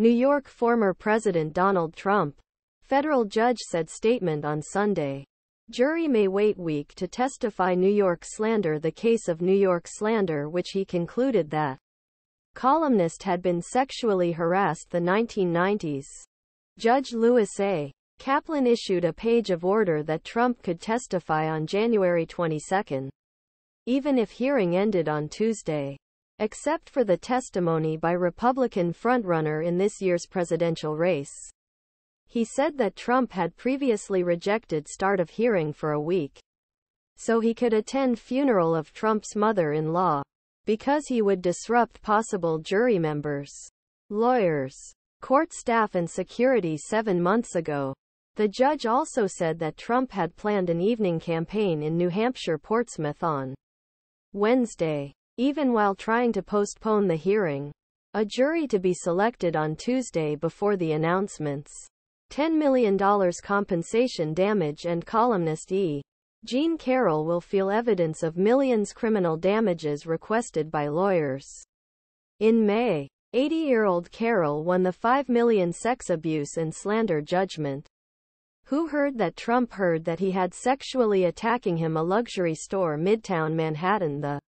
New York. Former President Donald Trump. Federal judge said statement on Sunday. Jury may wait week to testify New York slander. The case of New York slander, which he concluded that columnist had been sexually harassed the 1990s. Judge Lewis A. Kaplan issued a page of order that Trump could testify on January 22, even if hearing ended on Tuesday. Except for the testimony by Republican frontrunner in this year's presidential race. He said that Trump had previously rejected start of hearing for a week, so he could attend funeral of Trump's mother-in-law, because he would disrupt possible jury members, lawyers, court staff and security 7 months ago. The judge also said that Trump had planned an evening campaign in New Hampshire Portsmouth on Wednesday, even while trying to postpone the hearing. A jury to be selected on Tuesday before the announcements. $10 million compensation damage and columnist E. Jean Carroll will feel evidence of millions criminal damages requested by lawyers. In May, 80-year-old Carroll won the $5 million sex abuse and slander judgment. Who heard that Trump heard that he had sexually attacking him a luxury store Midtown Manhattan the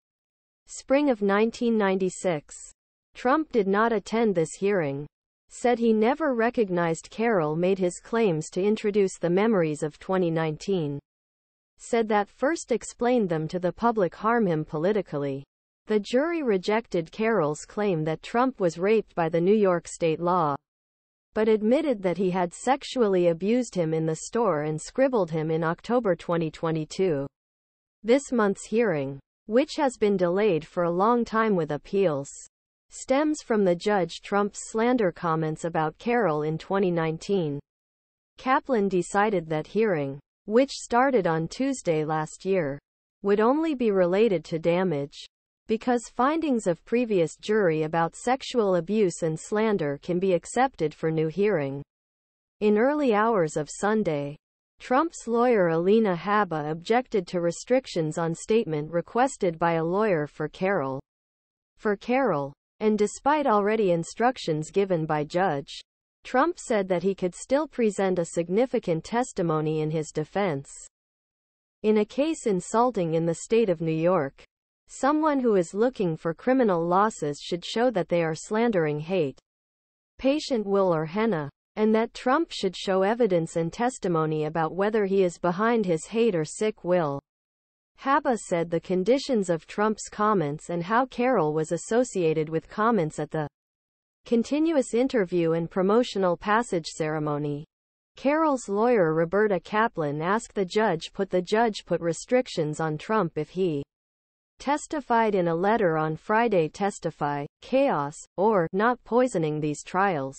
spring of 1996. Trump did not attend this hearing. Said he never recognized Carroll. Made his claims to introduce the memories of 2019. Said that first explained them to the public. Harm him politically. The jury rejected Carroll's claim that Trump was raped by the New York state law, but admitted that he had sexually abused him in the store and scribbled him in October 2022. This month's hearing, which has been delayed for a long time with appeals, stems from the judge Trump's slander comments about Carroll in 2019. Kaplan decided that hearing, which started on Tuesday last year, would only be related to damage, because findings of previous jury about sexual abuse and slander can be accepted for new hearing. In early hours of Sunday, Trump's lawyer Alina Habba objected to restrictions on statement requested by a lawyer for Carroll. And despite already instructions given by Judge Trump, said that he could still present a significant testimony in his defense. In a case insulting in the state of New York, someone who is looking for criminal losses should show that they are slandering hate, patient Will or Henna, and that Trump should show evidence and testimony about whether he is behind his hate or sick will. Habba said the conditions of Trump's comments and how Carroll was associated with comments at the continuous interview and promotional passage ceremony. Carroll's lawyer Roberta Kaplan asked the judge put restrictions on Trump if he testified in a letter on Friday. Testify, chaos, or not poisoning these trials.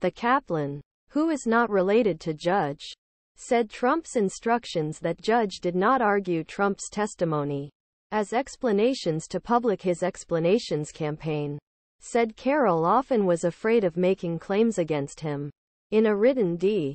The Kaplan, who is not related to Judge, said Trump's instructions that Judge did not argue Trump's testimony as explanations to public. His explanations campaign said Carroll often was afraid of making claims against him. In a written D.